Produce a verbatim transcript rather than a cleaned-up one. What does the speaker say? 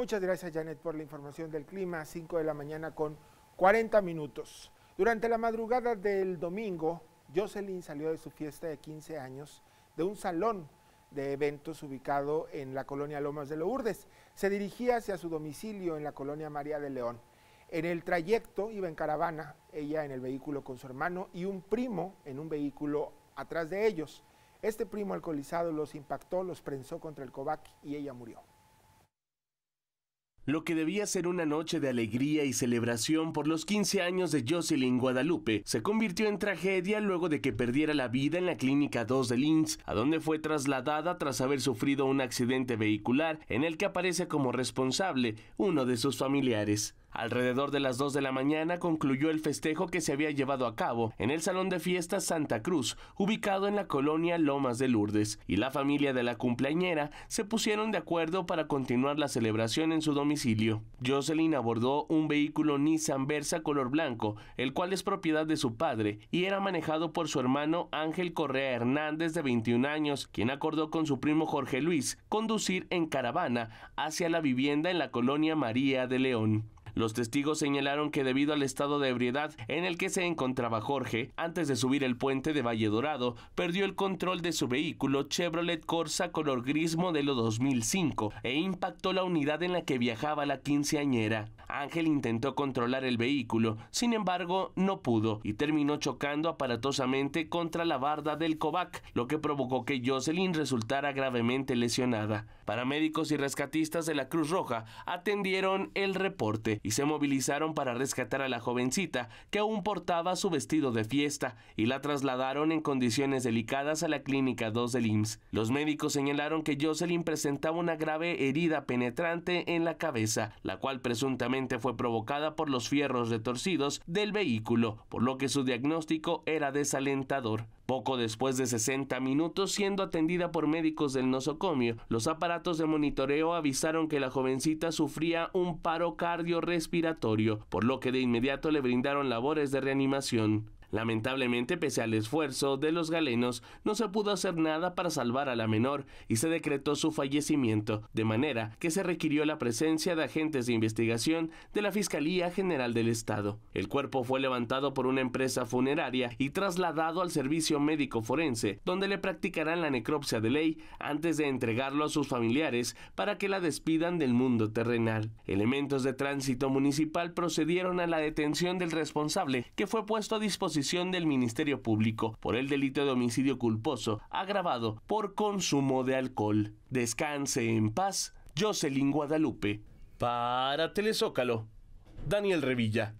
Muchas gracias, Janet, por la información del clima. Cinco de la mañana con cuarenta minutos. Durante la madrugada del domingo, Jocelyn salió de su fiesta de quince años de un salón de eventos ubicado en la colonia Lomas de Lourdes. Se dirigía hacia su domicilio en la colonia María de León. En el trayecto iba en caravana, ella en el vehículo con su hermano y un primo en un vehículo atrás de ellos. Este primo alcoholizado los impactó, los prensó contra el COBACH y ella murió. Lo que debía ser una noche de alegría y celebración por los quince años de Jocelyn Guadalupe se convirtió en tragedia luego de que perdiera la vida en la clínica dos del I M S S, a donde fue trasladada tras haber sufrido un accidente vehicular en el que aparece como responsable uno de sus familiares. Alrededor de las dos de la mañana concluyó el festejo que se había llevado a cabo en el Salón de Fiestas Santa Cruz, ubicado en la colonia Lomas de Lourdes, y la familia de la cumpleañera se pusieron de acuerdo para continuar la celebración en su domicilio. Jocelyn abordó un vehículo Nissan Versa color blanco, el cual es propiedad de su padre y era manejado por su hermano Ángel Correa Hernández, de veintiún años, quien acordó con su primo Jorge Luis conducir en caravana hacia la vivienda en la colonia María de León. Los testigos señalaron que debido al estado de ebriedad en el que se encontraba Jorge, antes de subir el puente de Valle Dorado, perdió el control de su vehículo Chevrolet Corsa color gris modelo dos mil cinco e impactó la unidad en la que viajaba la quinceañera. Ángel intentó controlar el vehículo, sin embargo no pudo y terminó chocando aparatosamente contra la barda del COBACH, lo que provocó que Jocelyn resultara gravemente lesionada. Paramédicos y rescatistas de la Cruz Roja atendieron el reporte y se movilizaron para rescatar a la jovencita, que aún portaba su vestido de fiesta, y la trasladaron en condiciones delicadas a la clínica dos del I M S S. Los médicos señalaron que Jocelyn presentaba una grave herida penetrante en la cabeza, la cual presuntamente fue provocada por los fierros retorcidos del vehículo, por lo que su diagnóstico era desalentador. Poco después de sesenta minutos, siendo atendida por médicos del nosocomio, los aparatos de monitoreo avisaron que la jovencita sufría un paro cardiorrespiratorio, por lo que de inmediato le brindaron labores de reanimación. Lamentablemente, pese al esfuerzo de los galenos, no se pudo hacer nada para salvar a la menor y se decretó su fallecimiento, de manera que se requirió la presencia de agentes de investigación de la Fiscalía General del Estado. El cuerpo fue levantado por una empresa funeraria y trasladado al servicio médico forense, donde le practicarán la necropsia de ley antes de entregarlo a sus familiares para que la despidan del mundo terrenal. Elementos de tránsito municipal procedieron a la detención del responsable, que fue puesto a disposición del Ministerio Público por el delito de homicidio culposo agravado por consumo de alcohol. Descanse en paz, Jocelyn Guadalupe. Para Telezócalo, Daniel Revilla.